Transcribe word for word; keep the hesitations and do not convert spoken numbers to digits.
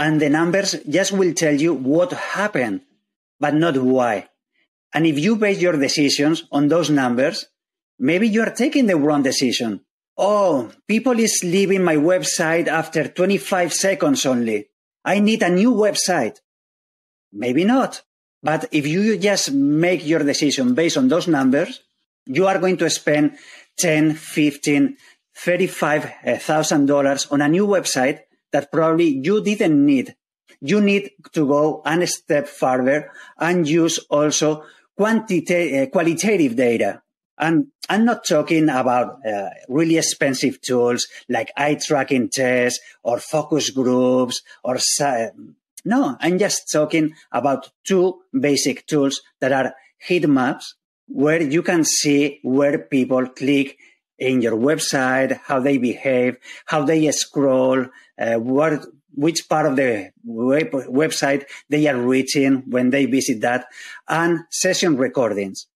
and the numbers just will tell you what happened, but not why. And if you base your decisions on those numbers, maybe you are taking the wrong decision. Oh, people is leaving my website after twenty-five seconds only. I need a new website. Maybe not. But if you just make your decision based on those numbers, you are going to spend ten, fifteen, thirty-five thousand dollars on a new website that probably you didn't need. You need to go a step further and use also quantitative, uh, qualitative data. And I'm not talking about uh, really expensive tools like eye tracking tests or focus groups or no, I'm just talking about two basic tools that are heat maps, where you can see where people click in your website, how they behave, how they scroll, uh, what, which part of the web, website they are reaching when they visit that, and session recordings.